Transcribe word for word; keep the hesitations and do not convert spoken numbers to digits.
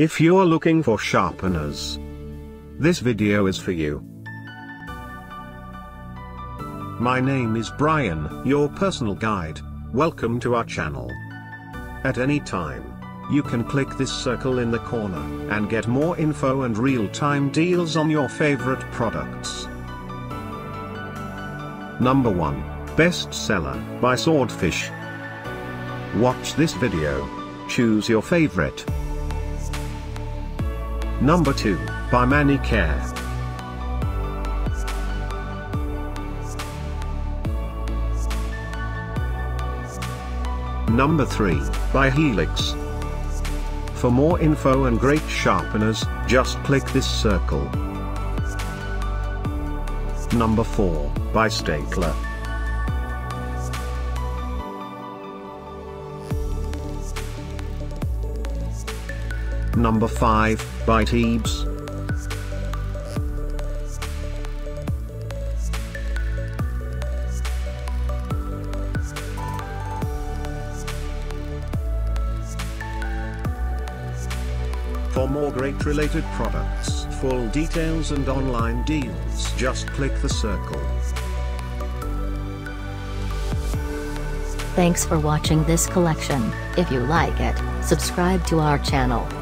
If you're looking for sharpeners, this video is for you. My name is Brian, your personal guide. Welcome to our channel. At any time, you can click this circle in the corner and get more info and real-time deals on your favorite products. Number one. Bestseller by Swordfish. Watch this video. Choose your favorite. Number two. By Manicare. Number three. By Helix. For more info and great sharpeners, just click this circle. Number four. By Staedtler. Number five. By Teebs. For more great related products, full details and online deals, just click the circle. Thanks for watching this collection. If you like it, subscribe to our channel.